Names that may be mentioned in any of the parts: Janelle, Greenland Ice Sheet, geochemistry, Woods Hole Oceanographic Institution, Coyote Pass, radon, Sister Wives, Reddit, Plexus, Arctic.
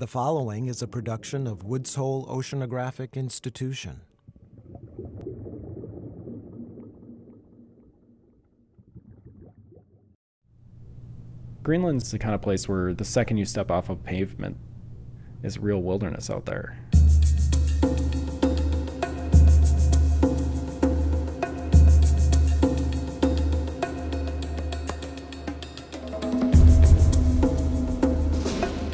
The following is a production of Woods Hole Oceanographic Institution. Greenland's the kind of place where the second you step off of pavement, it's real wilderness out there.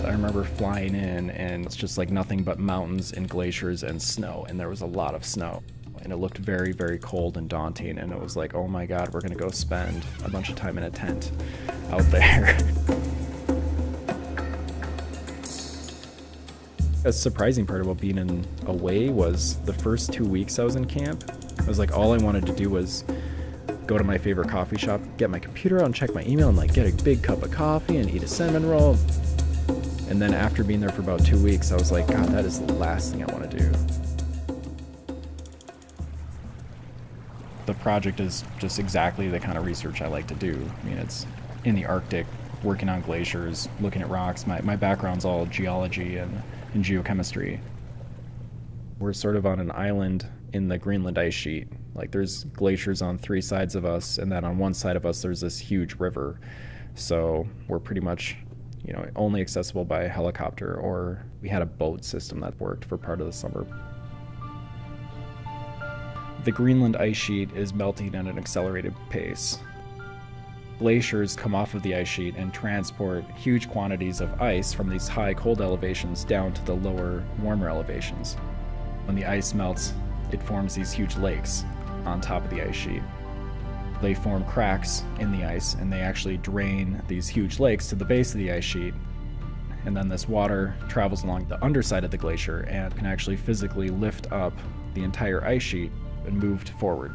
I remember flying in and it's just like nothing but mountains and glaciers and snow, and there was a lot of snow and it looked very, very cold and daunting, and it was like, oh my god, we're gonna go spend a bunch of time in a tent out there. A surprising part about being away was the first 2 weeks I was in camp, I was like, all I wanted to do was go to my favorite coffee shop, get my computer out and check my email and like get a big cup of coffee and eat a cinnamon roll. And then after being there for about 2 weeks, I was like, God, that is the last thing I want to do. The project is just exactly the kind of research I like to do. I mean, it's in the Arctic, working on glaciers, looking at rocks. My background's all geology and geochemistry. We're sort of on an island in the Greenland Ice Sheet. Like, there's glaciers on three sides of us, and then on one side of us, there's this huge river. So we're pretty much, you know, only accessible by helicopter, or we had a boat system that worked for part of the summer. The Greenland ice sheet is melting at an accelerated pace. Glaciers come off of the ice sheet and transport huge quantities of ice from these high cold elevations down to the lower, warmer elevations. When the ice melts, it forms these huge lakes on top of the ice sheet. They form cracks in the ice and they actually drain these huge lakes to the base of the ice sheet. And then this water travels along the underside of the glacier and can actually physically lift up the entire ice sheet and moved forward.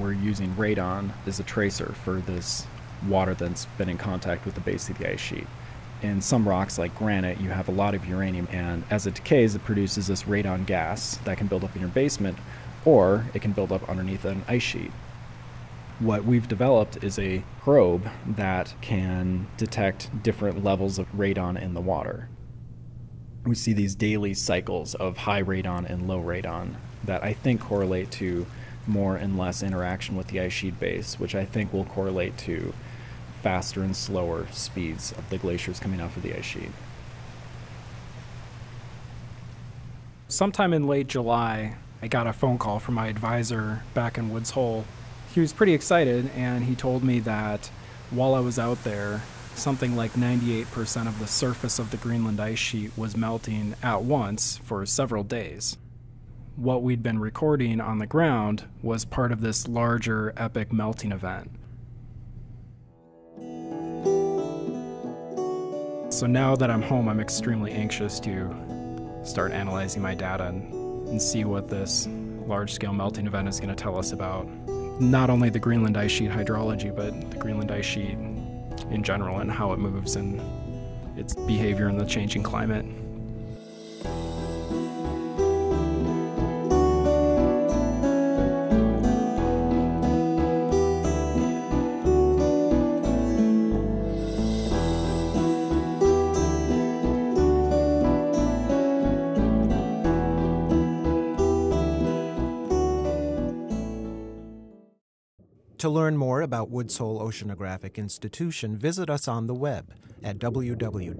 We're using radon as a tracer for this water that's been in contact with the base of the ice sheet. In some rocks like granite, you have a lot of uranium, and as it decays, it produces this radon gas that can build up in your basement, or it can build up underneath an ice sheet. What we've developed is a probe that can detect different levels of radon in the water. We see these daily cycles of high radon and low radon that I think correlate to more and less interaction with the ice sheet base, which I think will correlate to faster and slower speeds of the glaciers coming off of the ice sheet. Sometime in late July, I got a phone call from my advisor back in Woods Hole. He was pretty excited, and he told me that while I was out there, something like 98% of the surface of the Greenland ice sheet was melting at once for several days. What we'd been recording on the ground was part of this larger epic melting event. So now that I'm home, I'm extremely anxious to start analyzing my data and see what this large-scale melting event is going to tell us about not only the Greenland ice sheet hydrology, but the Greenland ice sheet in general and how it moves and its behavior in the changing climate. To learn more about Woods Hole Oceanographic Institution, visit us on the web at www.whoi.edu.